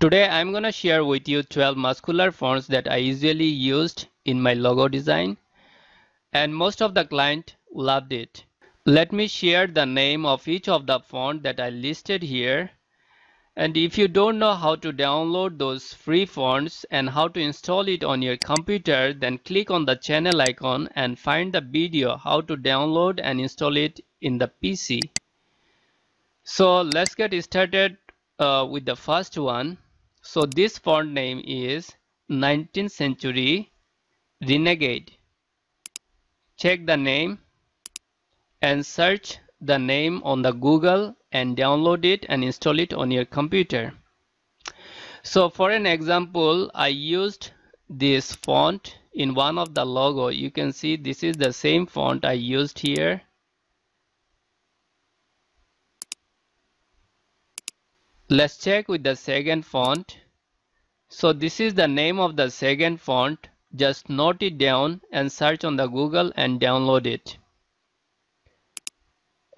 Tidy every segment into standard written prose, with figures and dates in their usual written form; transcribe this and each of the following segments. Today I'm gonna share with you 12 muscular fonts that I usually used in my logo design, and most of the clients loved it. Let me share the name of each of the fonts that I listed here. And if you don't know how to download those free fonts and how to install it on your computer, then click on the channel icon and find the video how to download and install it in the PC. So let's get started with the first one. So this font name is 19th Century Renegade. Check the name and search the name on the Google and download it and install it on your computer. So for an example, I used this font in one of the logo. You can see this is the same font I used here. Let's check with the second font. So this is the name of the second font. Just note it down and search on the Google and download it.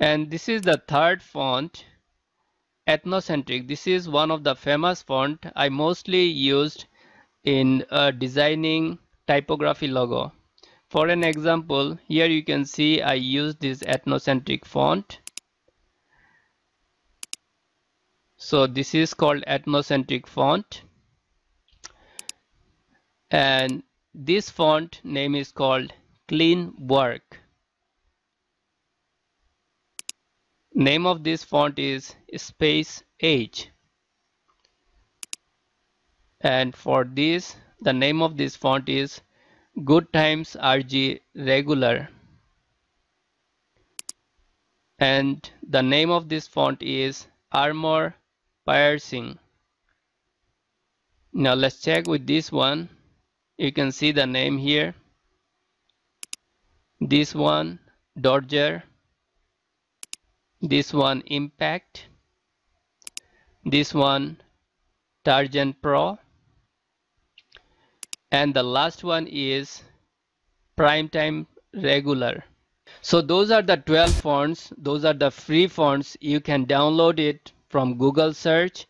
And this is the third font, Ethnocentric. This is one of the famous font I mostly used in designing typography logo. For an example, here you can see I used this Ethnocentric font. So this is called Ethnocentric font. And this font name is called Clean Work. Name of this font is Space H. And for this, the name of this font is Good Times RG Regular. And the name of this font is Armor Piercing. Now let's check with this one. You can see the name here. This one, Dodger. This one, Impact. This one, Target Pro. And the last one is Primetime Regular. So those are the 12 fonts. Those are the free fonts. You can download it from Google search